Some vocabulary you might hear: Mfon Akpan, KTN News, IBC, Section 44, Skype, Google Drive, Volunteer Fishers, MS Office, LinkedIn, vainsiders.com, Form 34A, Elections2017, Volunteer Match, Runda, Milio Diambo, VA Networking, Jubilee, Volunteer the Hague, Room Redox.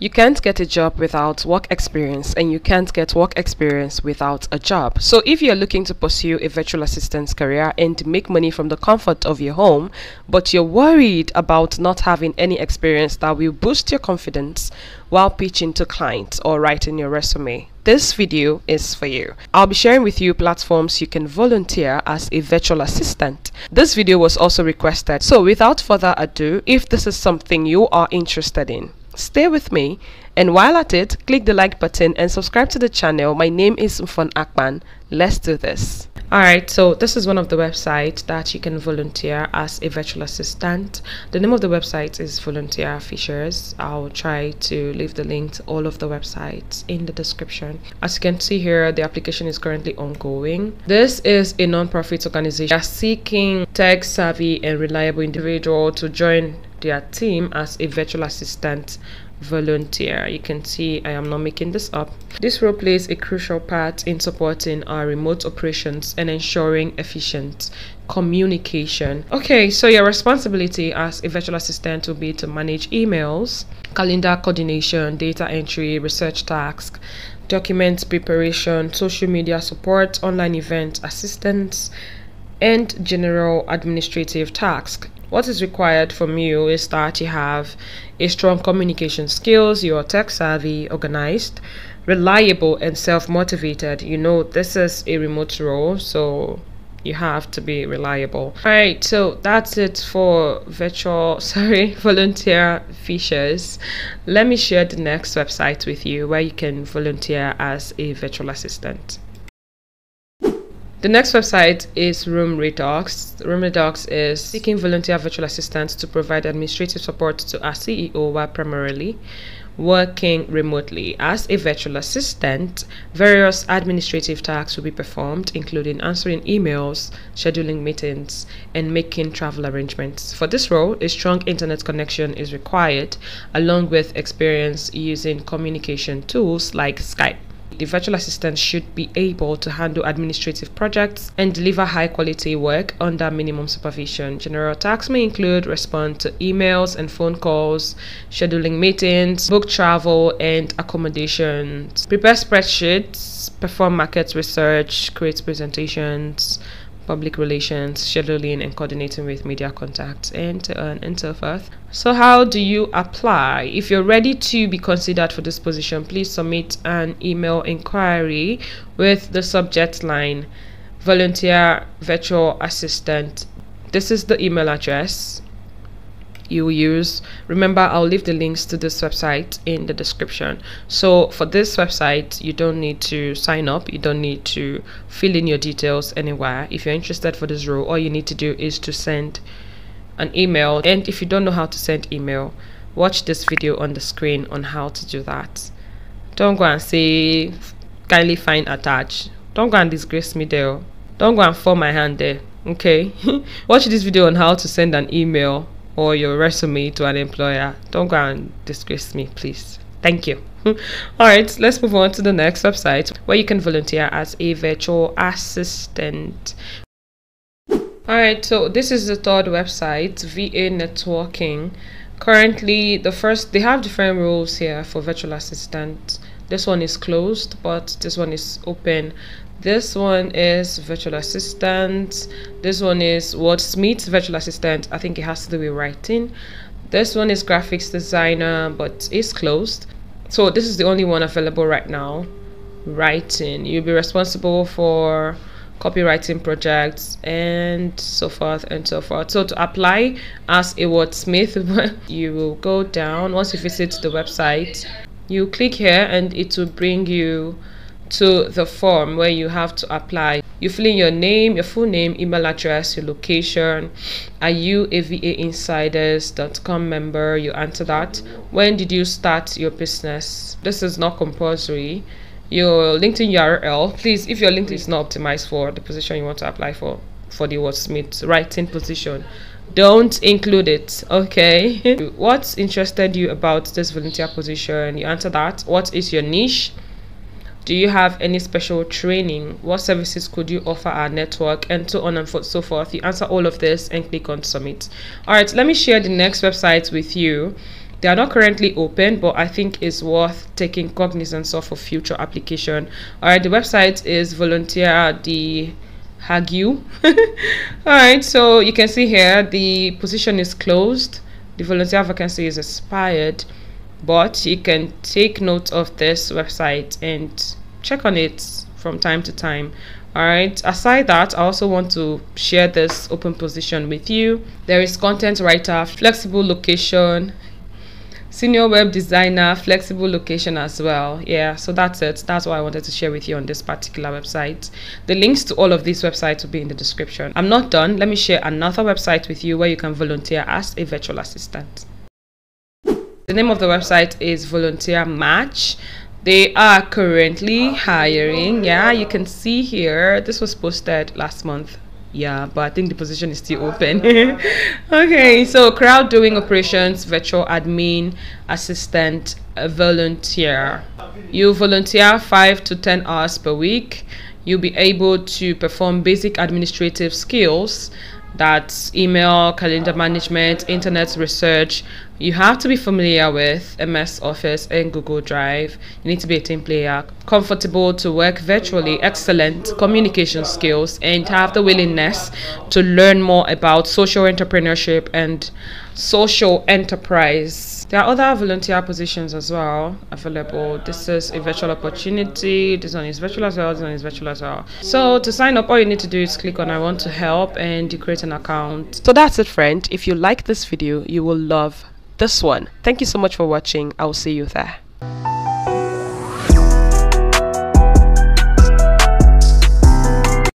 You can't get a job without work experience, and you can't get work experience without a job. So if you're looking to pursue a virtual assistance career and make money from the comfort of your home, but you're worried about not having any experience that will boost your confidence while pitching to clients or writing your resume, this video is for you. I'll be sharing with you platforms you can volunteer as a virtual assistant. This video was also requested, so without further ado, if this is something you are interested in, stay with me, and while at it, click the like button and subscribe to the channel. My name is Mfon Akpan. Let's do this. Alright, so this is one of the websites that you can volunteer as a virtual assistant. The name of the website is Volunteer Fishers. I'll try to leave the link to all of the websites in the description. As you can see here, the application is currently ongoing. This is a non-profit organization that is seeking tech-savvy and reliable individual to join their team as a virtual assistant volunteer. You can see I am not making this up. This role plays a crucial part in supporting our remote operations and ensuring efficient communication. Okay, so your responsibility as a virtual assistant will be to manage emails, calendar coordination, data entry, research tasks, document preparation, social media support, online event assistance, and general administrative tasks. What is required from you is that you have a strong communication skills, you are tech-savvy, organized, reliable, and self-motivated. You know, this is a remote role, so you have to be reliable. Alright, so that's it for Volunteer Fishers. Let me share the next website with you where you can volunteer as a virtual assistant. The next website is Room Redox. Room Redox is seeking volunteer virtual assistants to provide administrative support to our CEO while primarily working remotely. As a virtual assistant, various administrative tasks will be performed, including answering emails, scheduling meetings, and making travel arrangements. For this role, a strong internet connection is required, along with experience using communication tools like Skype. The virtual assistant should be able to handle administrative projects and deliver high-quality work under minimum supervision. General tasks may include respond to emails and phone calls, scheduling meetings, book travel and accommodations, prepare spreadsheets, perform market research, create presentations, public relations, scheduling and coordinating with media contacts, and so forth. So how do you apply? If you're ready to be considered for this position, please submit an email inquiry with the subject line, Volunteer Virtual Assistant. This is the email address you will use. Remember, I'll leave the links to this website in the description. So for this website, you don't need to sign up, you don't need to fill in your details anywhere. If you're interested for this role, all you need to do is to send an email. And if you don't know how to send email, watch this video on the screen on how to do that. Don't go and say kindly find attached. Don't go and disgrace me there. Don't go and fall my hand there, okay? Watch this video on how to send an email or your resume to an employer. Don't go and disgrace me, please. Thank you. Alright, let's move on to the next website where you can volunteer as a virtual assistant. Alright, so this is the third website, VA Networking. Currently, they have different roles here for virtual assistants. This one is closed, but this one is open. This one is virtual assistant. This one is wordsmith virtual assistant. I think it has to do with writing. This one is graphics designer, but it's closed. So this is the only one available right now. Writing. You'll be responsible for copywriting projects and so forth and so forth. So to apply as a wordsmith, you will go down. Once you visit the website, you click here and it will bring you to the form where you have to apply. You fill in your name, your full name, email address, your location. Are you a vainsiders.com member? You answer that. When did you start your business? This is not compulsory. Your LinkedIn URL, please, if your LinkedIn is not optimized for the position you want to apply for the wordsmith writing position, don't include it, okay? What interested you about this volunteer position? You answer that. What is your niche? Do you have any special training? What services could you offer our network? And so on and so forth. You answer all of this and click on submit. Alright, let me share the next website with you They are not currently open, but I think it's worth taking cognizance of for future application. Alright, the website is Volunteer the Hague. Alright, so you can see here the position is closed. The volunteer vacancy is expired, but you can take note of this website and check on it from time to time. Alright, aside that, I also want to share this open position with you. There is content writer, flexible location, senior web designer, flexible location as well. Yeah, so that's it. That's what I wanted to share with you on this particular website. The links to all of these websites will be in the description. I'm not done. Let me share another website with you where you can volunteer as a virtual assistant. The name of the website is Volunteer Match. They are currently hiring. Yeah, you can see here, this was posted last month. Yeah, but I think the position is still open. Okay, so crowd doing operations, virtual admin, assistant, volunteer. You volunteer 5 to 10 hours per week. You'll be able to perform basic administrative skills. That's email, calendar management, internet research. You have to be familiar with MS Office and Google Drive. You need to be a team player, comfortable to work virtually, excellent communication skills, and have the willingness to learn more about social entrepreneurship and social enterprise. There are other volunteer positions as well available. This is a virtual opportunity. This one is virtual as well. This one is virtual as well. So to sign up, all you need to do is click on I want to help and you create an account. So that's it, friend. If you like this video, you will love this one. Thank you so much for watching. I will see you there.